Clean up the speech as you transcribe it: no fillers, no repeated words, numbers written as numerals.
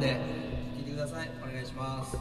ので聴いてください。お願いします。